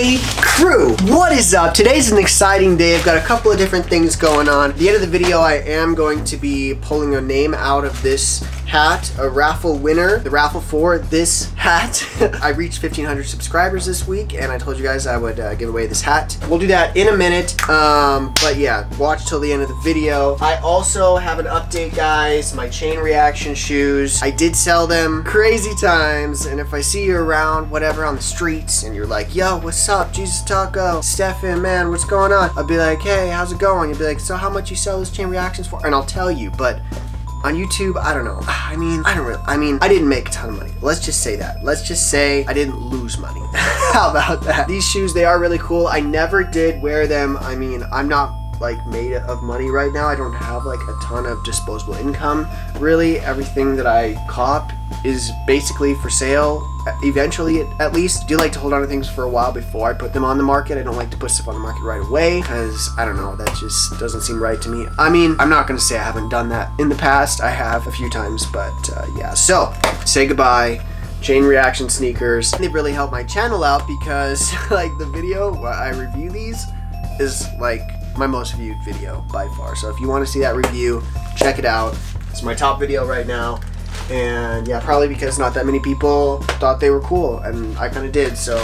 Hey crew, what is up? Today's an exciting day. I've got a couple of different things going on. At the end of the video, I am going to be pulling a name out of this hat, a raffle winner, the raffle for this hat. I reached 1,500 subscribers this week, and I told you guys I would give away this hat. We'll do that in a minute, but yeah, watch till the end of the video. I also have an update, guys, my Chain Reaction shoes. I did sell them, crazy times, and if I see you around, whatever, on the streets, and you're like, yo, what's up, Jesus Taco, Stefan, man, what's going on? I'll be like, hey, how's it going? You'll be like, so how much you sell those Chain Reactions for? And I'll tell you, but on YouTube, I don't know. I didn't make a ton of money. Let's just say that. Let's just say I didn't lose money. How about that? These shoes, they are really cool. I never did wear them. I mean, I'm not like made of money right now. I don't have like a ton of disposable income. Really, everything that I cop is basically for sale. Eventually, at least. I do like to hold on to things for a while before I put them on the market. I don't like to put stuff on the market right away because, I don't know, that just doesn't seem right to me. I mean, I'm not going to say I haven't done that in the past. I have a few times, but yeah. So, say goodbye. Chain Reaction sneakers. They really help my channel out because, like, the video where I review these is, like, my most viewed video by far. So if you want to see that review, check it out. It's my top video right now. And yeah, probably because not that many people thought they were cool, and I kind of did, so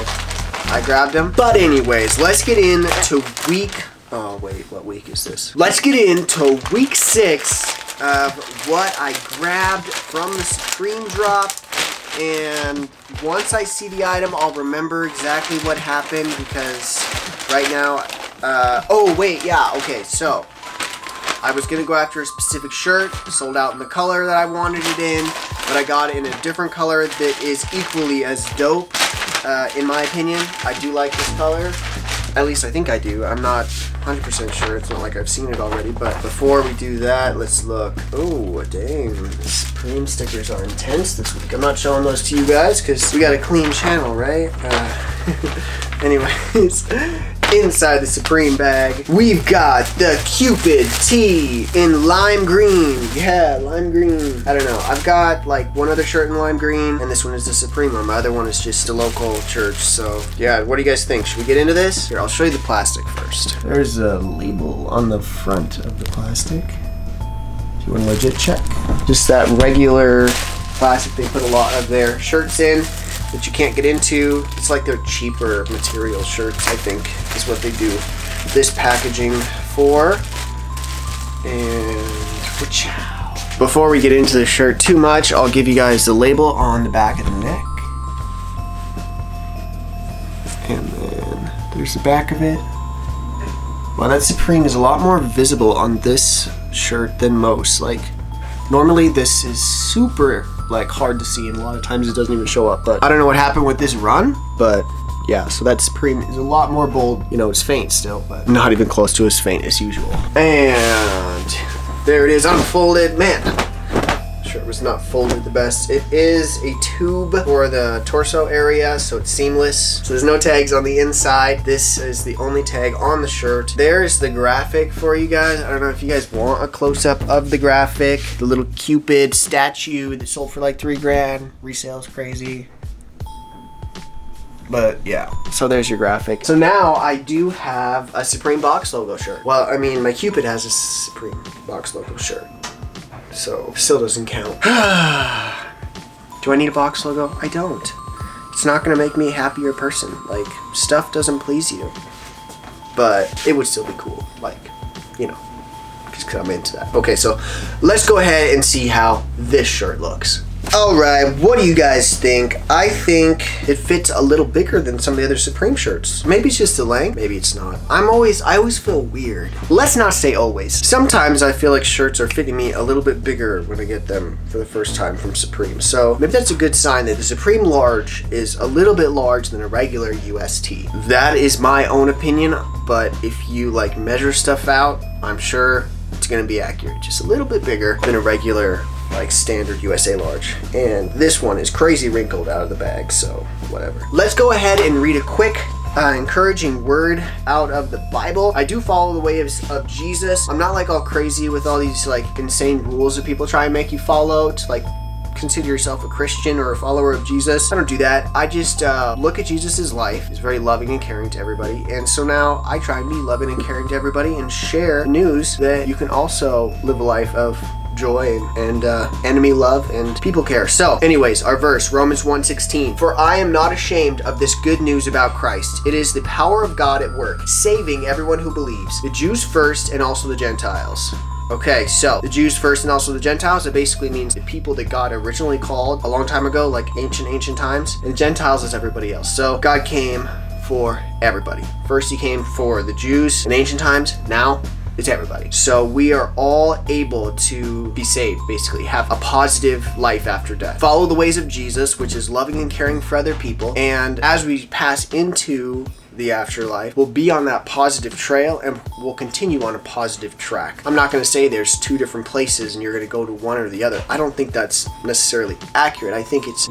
I grabbed them. But anyways, let's get into week, oh wait, what week is this? Let's get into week 6 of what I grabbed from the Supreme drop. And once I see the item, I'll remember exactly what happened, because right now, oh wait, yeah, okay, so I was gonna go after a specific shirt, sold out in the color that I wanted it in, but I got it in a different color that is equally as dope, in my opinion. I do like this color, at least I think I do. I'm not 100% sure, it's not like I've seen it already, but before we do that, let's look. Oh, dang, the Supreme stickers are intense this week. I'm not showing those to you guys, because we got a clean channel, right? Anyways. Inside the Supreme bag, we've got the Cupid Tee in lime green. Yeah, lime green. I don't know. I've got like one other shirt in lime green, and this one is the Supreme one. My other one is just a local church. So yeah, what do you guys think? Should we get into this? Here, I'll show you the plastic first. There's a label on the front of the plastic. If you want to legit check. Just that regular plastic they put a lot of their shirts in that you can't get into. It's like their cheaper material shirts, I think, is what they do this packaging for. And before we get into the shirt too much, I'll give you guys the label on the back of the neck. And then there's the back of it. Wow, that Supreme is a lot more visible on this shirt than most. Like, normally this is super like hard to see, and a lot of times it doesn't even show up, but I don't know what happened with this run, but yeah, so that Supreme is a lot more bold. You know, it's faint still, but not even close to as faint as usual. And there it is, unfolded. Man, shirt was not folded the best. It is a tube for the torso area, so it's seamless. So there's no tags on the inside. This is the only tag on the shirt. There's the graphic for you guys. I don't know if you guys want a close-up of the graphic. The little Cupid statue that sold for like 3 grand. Resale's crazy. But yeah, so there's your graphic. So now I do have a Supreme box logo shirt. Well, I mean, my Cupid has a Supreme box logo shirt, so still doesn't count. Do I need a box logo? I don't. It's not gonna make me a happier person. Like, stuff doesn't please you, but it would still be cool. Like, you know, just cause I'm into that. Okay, so let's go ahead and see how this shirt looks. All right, what do you guys think? I think it fits a little bigger than some of the other Supreme shirts. Maybe it's just the length, maybe it's not. I always feel weird. Let's not say always. Sometimes I feel like shirts are fitting me a little bit bigger when I get them for the first time from Supreme. So maybe that's a good sign that the Supreme large is a little bit large than a regular UST. That is my own opinion, but if you like measure stuff out, I'm sure it's gonna be accurate. Just a little bit bigger than a regular like standard USA large. And this one is crazy wrinkled out of the bag, so whatever. Let's go ahead and read a quick encouraging word out of the Bible. I do follow the way of Jesus. I'm not like all crazy with all these like insane rules that people try and make you follow to like consider yourself a Christian or a follower of Jesus. I don't do that. I just look at Jesus's life. He's very loving and caring to everybody. And so now I try and be loving and caring to everybody and share the news that you can also live a life of joy and enemy love and people care. So anyways, our verse, Romans 1:16, for I am not ashamed of this good news about Christ. It is the power of God at work, saving everyone who believes, the Jews first and also the Gentiles. Okay, so the Jews first and also the Gentiles, it basically means the people that God originally called a long time ago, like ancient times, and Gentiles is everybody else. So God came for everybody. First he came for the Jews in ancient times, now it's everybody. So we are all able to be saved, basically have a positive life after death. Follow the ways of Jesus, which is loving and caring for other people. And as we pass into the afterlife, we'll be on that positive trail and we'll continue on a positive track. I'm not going to say there's two different places and you're going to go to one or the other. I don't think that's necessarily accurate. I think it's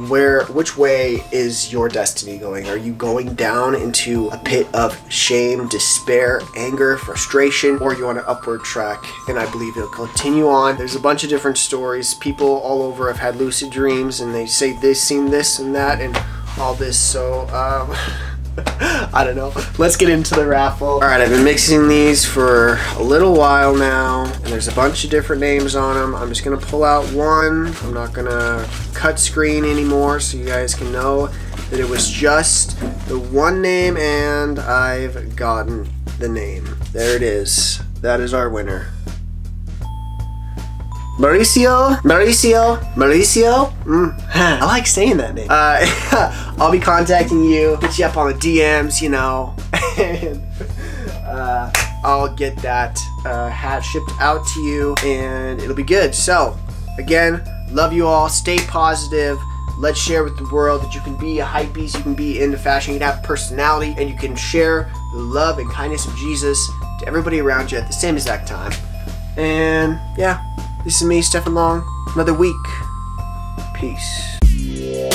which way is your destiny going? Are you going down into a pit of shame, despair, anger, frustration, or you're on an upward track? And I believe it'll continue on. There's a bunch of different stories. People all over have had lucid dreams and they say they've seen this and that and all this. So, I don't know. Let's get into the raffle. All right, I've been mixing these for a little while now, and there's a bunch of different names on them. I'm just gonna pull out one. I'm not gonna cut screen anymore, so you guys can know that it was just the one name, and I've gotten the name. There it is. That is our winner. Mauricio. I like saying that name. I'll be contacting you, hit you up on the DMs, you know, and I'll get that hat shipped out to you and it'll be good. So again, love you all, stay positive. Let's share with the world that you can be a hypebeast, you can be into fashion, you can have personality, and you can share the love and kindness of Jesus to everybody around you at the same exact time. And yeah, this is me, Stephen Long, another week. Peace.